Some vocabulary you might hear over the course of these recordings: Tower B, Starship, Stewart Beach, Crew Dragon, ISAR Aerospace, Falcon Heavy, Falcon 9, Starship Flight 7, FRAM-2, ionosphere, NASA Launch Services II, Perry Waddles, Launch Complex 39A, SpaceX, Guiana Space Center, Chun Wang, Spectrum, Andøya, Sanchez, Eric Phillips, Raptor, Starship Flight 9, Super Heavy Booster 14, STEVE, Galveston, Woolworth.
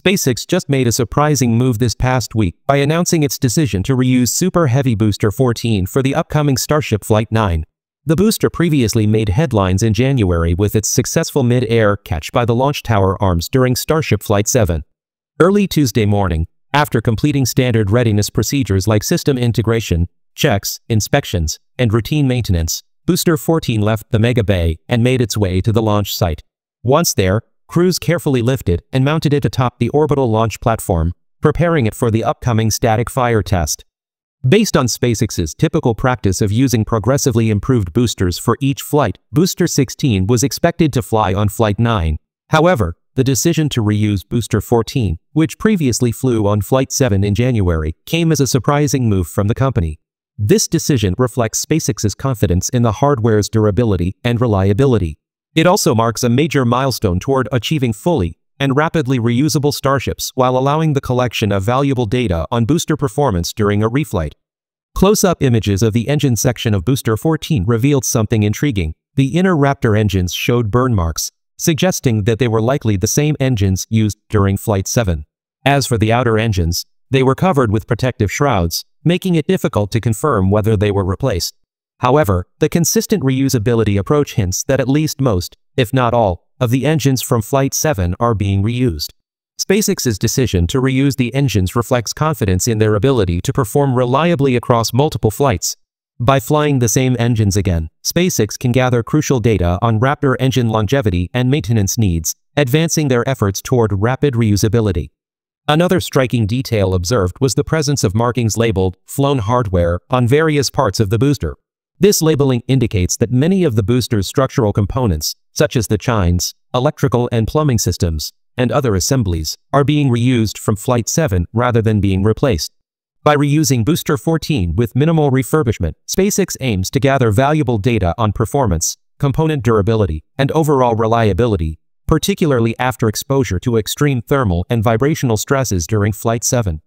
SpaceX just made a surprising move this past week by announcing its decision to reuse Super Heavy Booster 14 for the upcoming Starship Flight 9. The booster previously made headlines in January with its successful mid-air catch by the launch tower arms during Starship Flight 7. Early Tuesday morning, after completing standard readiness procedures like system integration, checks, inspections, and routine maintenance, Booster 14 left the Mega Bay and made its way to the launch site. Once there, crews carefully lifted and mounted it atop the orbital launch platform, preparing it for the upcoming static fire test. Based on SpaceX's typical practice of using progressively improved boosters for each flight, Booster 16 was expected to fly on Flight 9. However, the decision to reuse Booster 14, which previously flew on Flight 7 in January, came as a surprising move from the company. This decision reflects SpaceX's confidence in the hardware's durability and reliability. It also marks a major milestone toward achieving fully and rapidly reusable Starships while allowing the collection of valuable data on booster performance during a reflight. Close-up images of the engine section of Booster 14 revealed something intriguing. The inner Raptor engines showed burn marks, suggesting that they were likely the same engines used during Flight 7. As for the outer engines, they were covered with protective shrouds, making it difficult to confirm whether they were replaced. However, the consistent reusability approach hints that at least most, if not all, of the engines from Flight 7 are being reused. SpaceX's decision to reuse the engines reflects confidence in their ability to perform reliably across multiple flights. By flying the same engines again, SpaceX can gather crucial data on Raptor engine longevity and maintenance needs, advancing their efforts toward rapid reusability. Another striking detail observed was the presence of markings labeled flown hardware on various parts of the booster. This labeling indicates that many of the booster's structural components, such as the chines, electrical and plumbing systems, and other assemblies, are being reused from Flight 7 rather than being replaced. By reusing Booster 14 with minimal refurbishment, SpaceX aims to gather valuable data on performance, component durability, and overall reliability, particularly after exposure to extreme thermal and vibrational stresses during Flight 7.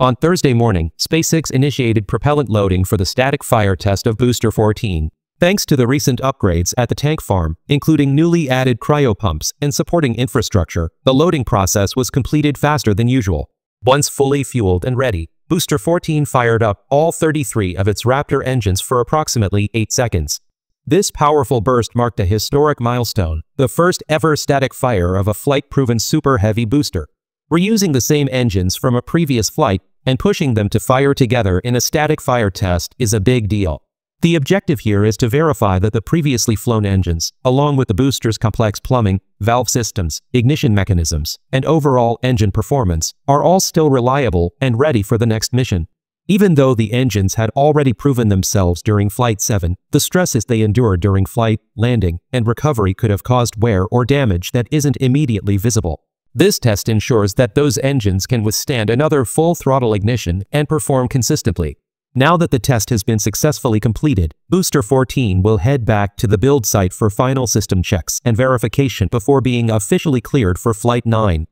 On Thursday morning, SpaceX initiated propellant loading for the static fire test of Booster 14. Thanks to the recent upgrades at the tank farm, including newly added cryopumps and supporting infrastructure, the loading process was completed faster than usual. Once fully fueled and ready, Booster 14 fired up all 33 of its Raptor engines for approximately 8 seconds. This powerful burst marked a historic milestone, the first ever static fire of a flight-proven Super Heavy booster. Reusing the same engines from a previous flight and pushing them to fire together in a static fire test is a big deal. The objective here is to verify that the previously flown engines, along with the booster's complex plumbing, valve systems, ignition mechanisms, and overall engine performance, are all still reliable and ready for the next mission. Even though the engines had already proven themselves during Flight 7, the stresses they endured during flight, landing, and recovery could have caused wear or damage that isn't immediately visible. This test ensures that those engines can withstand another full-throttle ignition and perform consistently. Now that the test has been successfully completed, Booster 14 will head back to the build site for final system checks and verification before being officially cleared for Flight 9.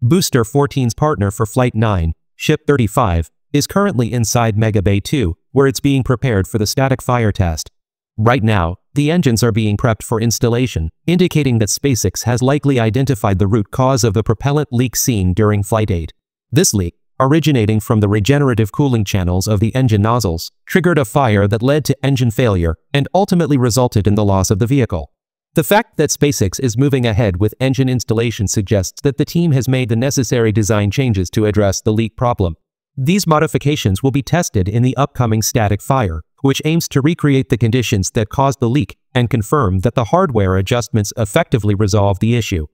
Booster 14's partner for Flight 9, Ship 35, is currently inside Mega Bay 2, where it's being prepared for the static fire test. Right now, the engines are being prepped for installation, indicating that SpaceX has likely identified the root cause of the propellant leak seen during Flight 8. This leak, originating from the regenerative cooling channels of the engine nozzles, triggered a fire that led to engine failure and ultimately resulted in the loss of the vehicle. The fact that SpaceX is moving ahead with engine installation suggests that the team has made the necessary design changes to address the leak problem. These modifications will be tested in the upcoming static fire, which aims to recreate the conditions that caused the leak and confirm that the hardware adjustments effectively resolve the issue.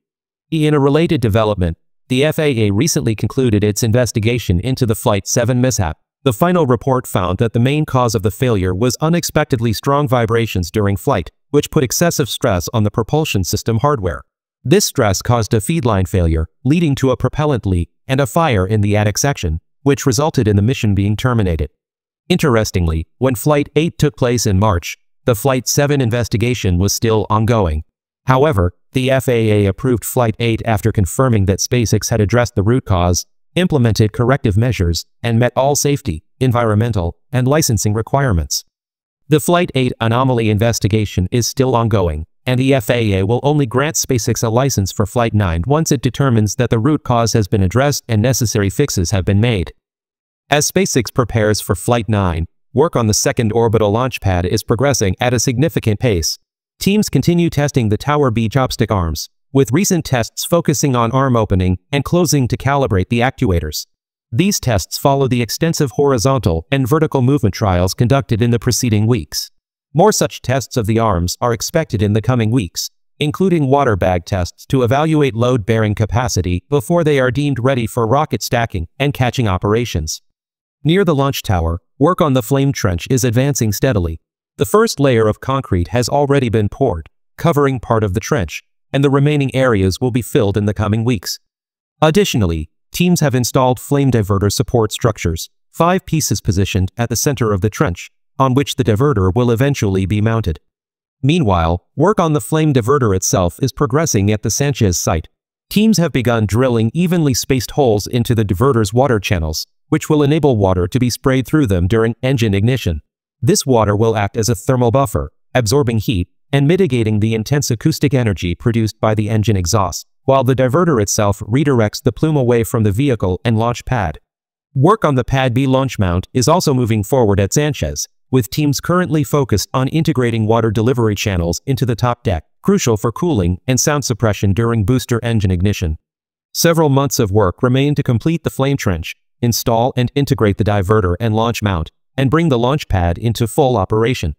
In a related development, the FAA recently concluded its investigation into the Flight 7 mishap. The final report found that the main cause of the failure was unexpectedly strong vibrations during flight, which put excessive stress on the propulsion system hardware. This stress caused a feedline failure, leading to a propellant leak and a fire in the attic section, which resulted in the mission being terminated. Interestingly, when Flight 8 took place in March, the Flight 7 investigation was still ongoing. However, the FAA approved Flight 8 after confirming that SpaceX had addressed the root cause, implemented corrective measures, and met all safety, environmental, and licensing requirements. The Flight 8 anomaly investigation is still ongoing, and the FAA will only grant SpaceX a license for Flight 9 once it determines that the root cause has been addressed and necessary fixes have been made. As SpaceX prepares for Flight 9, work on the second orbital launch pad is progressing at a significant pace. Teams continue testing the Tower B chopstick arms, with recent tests focusing on arm opening and closing to calibrate the actuators. These tests follow the extensive horizontal and vertical movement trials conducted in the preceding weeks. More such tests of the arms are expected in the coming weeks, including water bag tests to evaluate load-bearing capacity before they are deemed ready for rocket stacking and catching operations. Near the launch tower, work on the flame trench is advancing steadily. The first layer of concrete has already been poured, covering part of the trench, and the remaining areas will be filled in the coming weeks. Additionally, teams have installed flame diverter support structures, 5 pieces positioned at the center of the trench, on which the diverter will eventually be mounted. Meanwhile, work on the flame diverter itself is progressing at the Sanchez site. Teams have begun drilling evenly spaced holes into the diverter's water channels, which will enable water to be sprayed through them during engine ignition. This water will act as a thermal buffer, absorbing heat and mitigating the intense acoustic energy produced by the engine exhaust, while the diverter itself redirects the plume away from the vehicle and launch pad. Work on the Pad B launch mount is also moving forward at Sanchez, with teams currently focused on integrating water delivery channels into the top deck, crucial for cooling and sound suppression during booster engine ignition. Several months of work remain to complete the flame trench, install and integrate the diverter and launch mount, and bring the launch pad into full operation.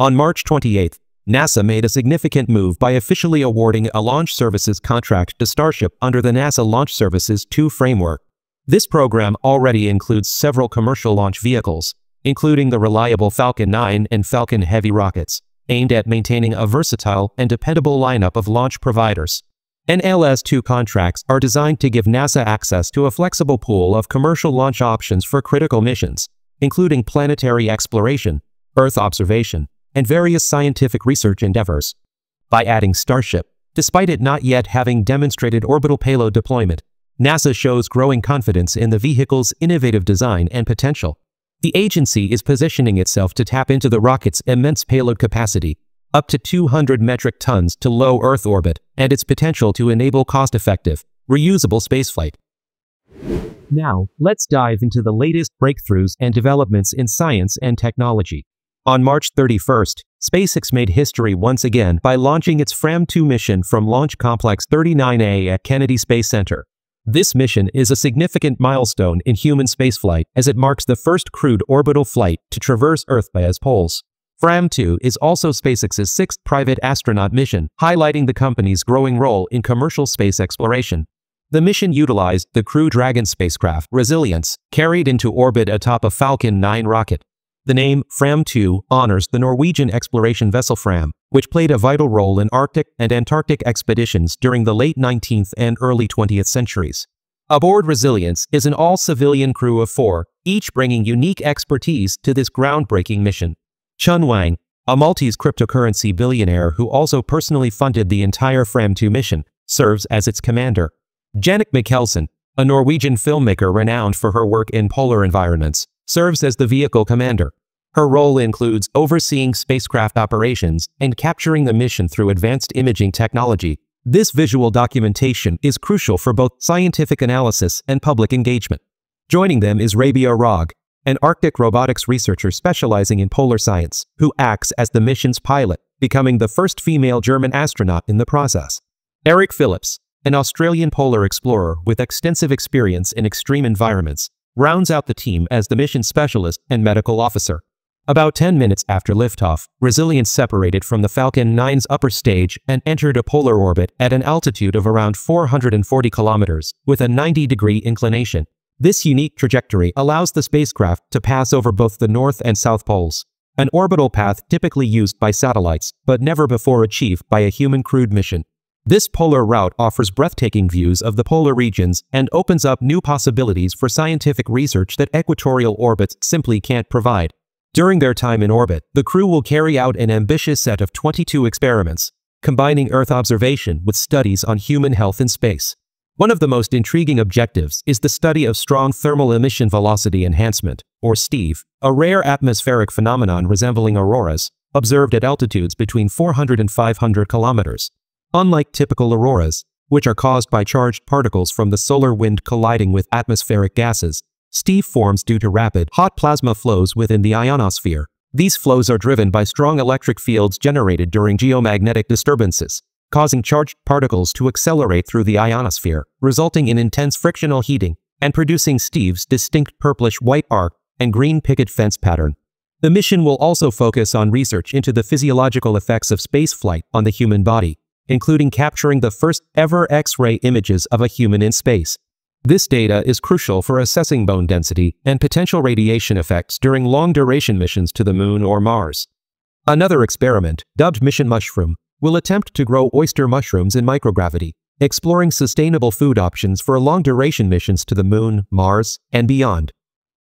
On March 28, NASA made a significant move by officially awarding a launch services contract to Starship under the NASA Launch Services II framework. This program already includes several commercial launch vehicles, including the reliable Falcon 9 and Falcon Heavy rockets, aimed at maintaining a versatile and dependable lineup of launch providers. NLS2 contracts are designed to give NASA access to a flexible pool of commercial launch options for critical missions, including planetary exploration, Earth observation, and various scientific research endeavors. By adding Starship, despite it not yet having demonstrated orbital payload deployment, NASA shows growing confidence in the vehicle's innovative design and potential. The agency is positioning itself to tap into the rocket's immense payload capacity, up to 200 metric tons to low Earth orbit, and its potential to enable cost-effective, reusable spaceflight. Now, let's dive into the latest breakthroughs and developments in science and technology. On March 31st, SpaceX made history once again by launching its FRAM-2 mission from Launch Complex 39A at Kennedy Space Center. This mission is a significant milestone in human spaceflight as it marks the first crewed orbital flight to traverse Earth by its poles. FRAM-2 is also SpaceX's 6th private astronaut mission, highlighting the company's growing role in commercial space exploration. The mission utilized the Crew Dragon spacecraft Resilience, carried into orbit atop a Falcon 9 rocket. The name FRAM-2 honors the Norwegian exploration vessel Fram, which played a vital role in Arctic and Antarctic expeditions during the late 19th and early 20th centuries. Aboard Resilience is an all-civilian crew of 4, each bringing unique expertise to this groundbreaking mission. Chun Wang, a Maltese cryptocurrency billionaire who also personally funded the entire FRAM-2 mission, serves as its commander. Jannicke Mikkelsen, a Norwegian filmmaker renowned for her work in polar environments, serves as the vehicle commander. Her role includes overseeing spacecraft operations and capturing the mission through advanced imaging technology. This visual documentation is crucial for both scientific analysis and public engagement. Joining them is Rabia Rog, an Arctic robotics researcher specializing in polar science, who acts as the mission's pilot, becoming the first female German astronaut in the process. Eric Phillips, an Australian polar explorer with extensive experience in extreme environments, rounds out the team as the mission specialist and medical officer. About 10 minutes after liftoff, Resilience separated from the Falcon 9's upper stage and entered a polar orbit at an altitude of around 440 kilometers, with a 90-degree inclination. This unique trajectory allows the spacecraft to pass over both the North and South Poles, an orbital path typically used by satellites but never before achieved by a human-crewed mission. This polar route offers breathtaking views of the polar regions and opens up new possibilities for scientific research that equatorial orbits simply can't provide. During their time in orbit, the crew will carry out an ambitious set of 22 experiments, combining Earth observation with studies on human health in space. One of the most intriguing objectives is the study of strong thermal emission velocity enhancement, or STEVE, a rare atmospheric phenomenon resembling auroras, observed at altitudes between 400 and 500 kilometers. Unlike typical auroras, which are caused by charged particles from the solar wind colliding with atmospheric gases, STEVE forms due to rapid, hot plasma flows within the ionosphere. These flows are driven by strong electric fields generated during geomagnetic disturbances, causing charged particles to accelerate through the ionosphere, resulting in intense frictional heating, and producing STEVE's distinct purplish-white arc and green picket fence pattern. The mission will also focus on research into the physiological effects of spaceflight on the human body, including capturing the first-ever X-ray images of a human in space. This data is crucial for assessing bone density and potential radiation effects during long-duration missions to the Moon or Mars. Another experiment, dubbed Mission Mushroom, will attempt to grow oyster mushrooms in microgravity, exploring sustainable food options for long-duration missions to the Moon, Mars, and beyond.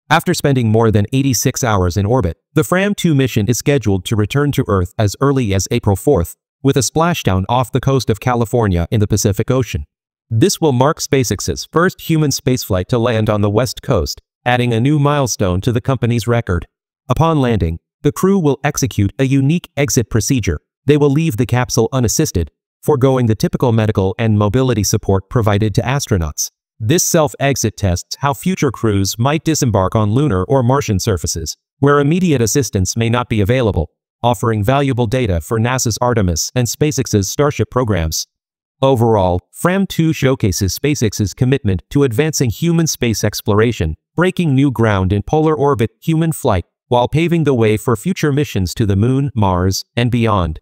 After spending more than 86 hours in orbit, the FRAM-2 mission is scheduled to return to Earth as early as April 4th, with a splashdown off the coast of California in the Pacific Ocean. This will mark SpaceX's first human spaceflight to land on the West Coast, adding a new milestone to the company's record. Upon landing, the crew will execute a unique exit procedure. They will leave the capsule unassisted, foregoing the typical medical and mobility support provided to astronauts. This self-exit tests how future crews might disembark on lunar or Martian surfaces, where immediate assistance may not be available, offering valuable data for NASA's Artemis and SpaceX's Starship programs. Overall, FRAM-2 showcases SpaceX's commitment to advancing human space exploration, breaking new ground in polar orbit human flight, while paving the way for future missions to the Moon, Mars, and beyond.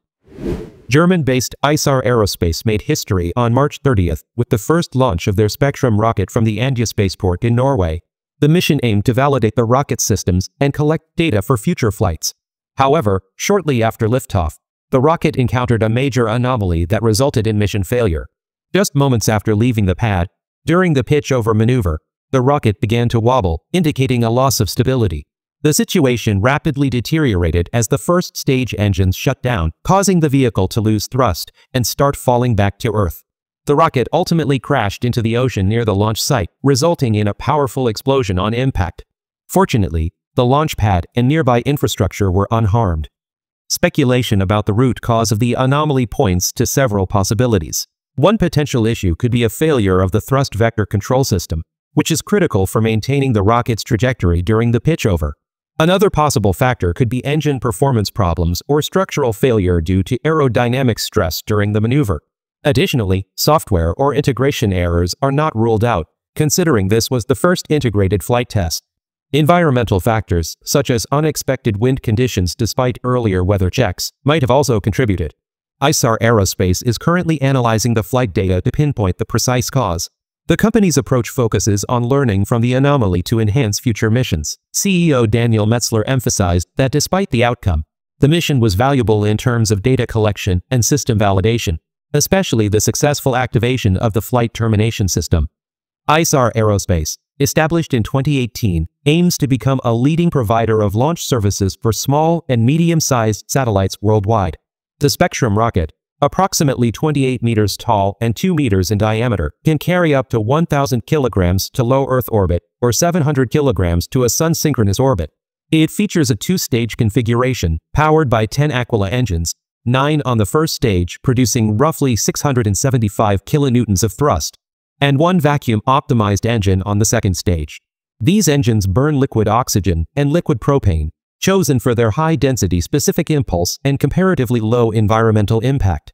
German-based ISAR Aerospace made history on March 30th with the first launch of their Spectrum rocket from the Andøya spaceport in Norway. The mission aimed to validate the rocket systems and collect data for future flights. However, shortly after liftoff, the rocket encountered a major anomaly that resulted in mission failure. Just moments after leaving the pad, during the pitch-over maneuver, the rocket began to wobble, indicating a loss of stability. The situation rapidly deteriorated as the first stage engines shut down, causing the vehicle to lose thrust and start falling back to Earth. The rocket ultimately crashed into the ocean near the launch site, resulting in a powerful explosion on impact. Fortunately, the launch pad and nearby infrastructure were unharmed. Speculation about the root cause of the anomaly points to several possibilities. One potential issue could be a failure of the thrust vector control system, which is critical for maintaining the rocket's trajectory during the pitchover. Another possible factor could be engine performance problems or structural failure due to aerodynamic stress during the maneuver. Additionally, software or integration errors are not ruled out, considering this was the first integrated flight test. Environmental factors, such as unexpected wind conditions despite earlier weather checks, might have also contributed. ISAR Aerospace is currently analyzing the flight data to pinpoint the precise cause. The company's approach focuses on learning from the anomaly to enhance future missions. CEO Daniel Metzler emphasized that despite the outcome, the mission was valuable in terms of data collection and system validation, especially the successful activation of the flight termination system. ISAR Aerospace, established in 2018, aims to become a leading provider of launch services for small and medium-sized satellites worldwide. The Spectrum rocket, approximately 28 meters tall and 2 meters in diameter, can carry up to 1,000 kilograms to low Earth orbit or 700 kilograms to a sun-synchronous orbit. It features a two-stage configuration, powered by 10 Aquila engines, 9 on the first stage producing roughly 675 kilonewtons of thrust, and one vacuum-optimized engine on the second stage. These engines burn liquid oxygen and liquid propane, chosen for their high-density specific impulse and comparatively low environmental impact.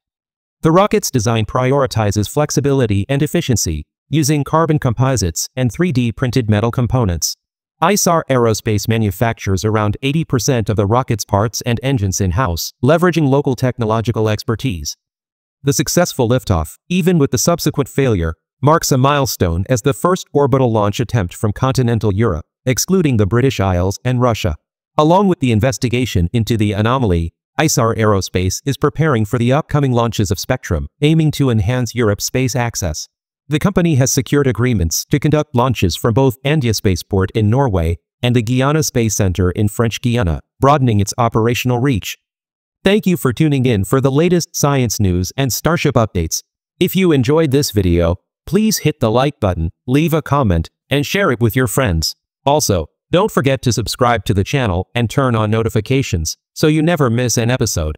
The rocket's design prioritizes flexibility and efficiency, using carbon composites and 3D-printed metal components. ISAR Aerospace manufactures around 80% of the rocket's parts and engines in-house, leveraging local technological expertise. The successful liftoff, even with the subsequent failure, marks a milestone as the first orbital launch attempt from continental Europe, excluding the British Isles and Russia. Along with the investigation into the anomaly, ISAR Aerospace is preparing for the upcoming launches of Spectrum, aiming to enhance Europe's space access. The company has secured agreements to conduct launches from both Andøya Spaceport in Norway and the Guiana Space Center in French Guiana, broadening its operational reach. Thank you for tuning in for the latest science news and Starship updates. If you enjoyed this video, please hit the like button, leave a comment, and share it with your friends. Also, Don't forget to subscribe to the channel and turn on notifications so you never miss an episode.